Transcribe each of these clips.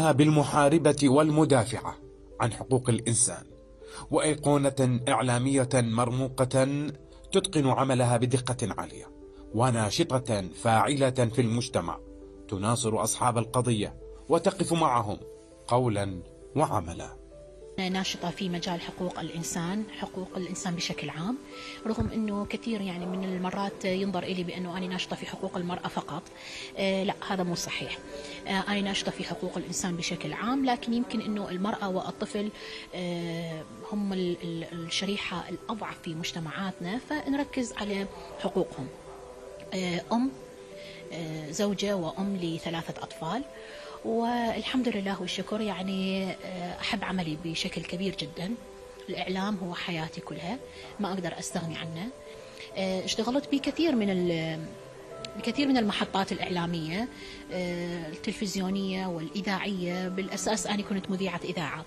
بالمحاربة والمدافعة عن حقوق الإنسان، وأيقونة إعلامية مرموقة تتقن عملها بدقة عالية، وناشطة فاعلة في المجتمع، تناصر أصحاب القضية وتقف معهم قولا وعملا. ناشطة في مجال حقوق الإنسان بشكل عام، رغم أنه كثير يعني من المرات ينظر إلي بأنه أنا ناشطة في حقوق المرأة فقط. لا، هذا مو صحيح. أنا ناشطة في حقوق الإنسان بشكل عام، لكن يمكن أنه المرأة والطفل هم الشريحة الأضعف في مجتمعاتنا، فنركز على حقوقهم. أم زوجة وأم ل3 أطفال، والحمد لله والشكر يعني أحب عملي بشكل كبير جدا. الإعلام هو حياتي كلها، ما أقدر أستغني عنه. اشتغلت بكثير من المحطات الإعلامية التلفزيونية والإذاعية. بالأساس أنا كنت مذيعة إذاعة.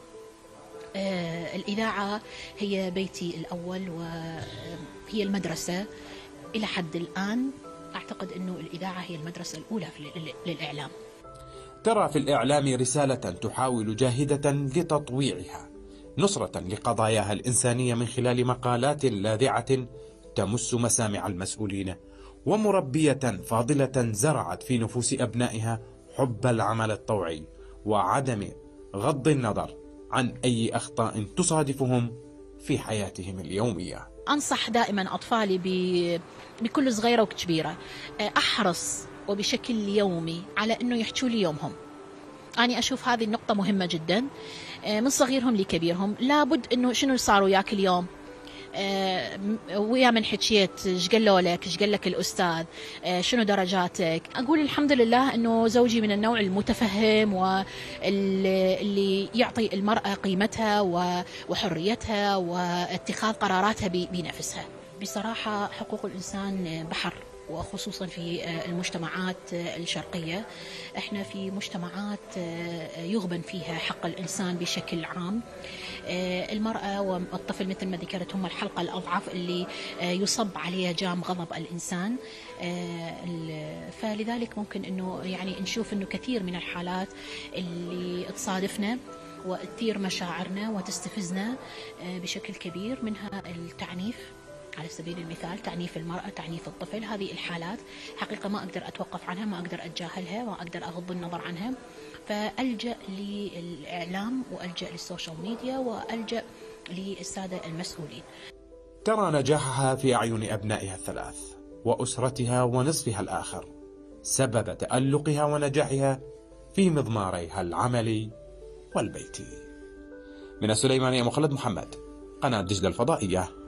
الإذاعة هي بيتي الأول وهي المدرسة إلى حد الآن. أعتقد أنه الإذاعة هي المدرسة الأولى للإعلام. ترى في الإعلام رسالة تحاول جاهدة لتطويعها، نصرة لقضاياها الإنسانية من خلال مقالات لاذعة تمس مسامع المسؤولين، ومربية فاضلة زرعت في نفوس أبنائها حب العمل الطوعي وعدم غض النظر عن أي أخطاء تصادفهم في حياتهم اليومية. أنصح دائما أطفالي بكل صغيرة وكبيرة، أحرص وبشكل يومي على أنه يحكوا لي يومهم. أنا أشوف هذه النقطة مهمة جدا، من صغيرهم لكبيرهم. لابد أنه شنو صار وياك اليوم، ويا من حكيت، ايش قالوا لك، ايش قال لك الأستاذ، شنو درجاتك. أقول الحمد لله أنه زوجي من النوع المتفهم واللي يعطي المرأة قيمتها وحريتها واتخاذ قراراتها بنفسها. بصراحة حقوق الإنسان بحر، وخصوصا في المجتمعات الشرقية. احنا في مجتمعات يغبن فيها حق الإنسان بشكل عام. المرأة والطفل مثل ما ذكرت هم الحلقة الأضعف اللي يصب عليها جام غضب الإنسان. فلذلك ممكن انه يعني نشوف انه كثير من الحالات اللي تصادفنا وتثير مشاعرنا وتستفزنا بشكل كبير، منها التعنيف على سبيل المثال، تعنيف المرأة، تعنيف الطفل. هذه الحالات حقيقة ما أقدر أتوقف عنها، ما أقدر أتجاهلها، ما أقدر أغض النظر عنها، فألجأ للإعلام وألجأ للسوشيال ميديا وألجأ للسادة المسؤولين. ترى نجاحها في أعين أبنائها 3 وأسرتها ونصفها الآخر سبب تألقها ونجاحها في مضماريها العملي والبيتي. من السليمانية، مخلد محمد، قناة دجلة الفضائية.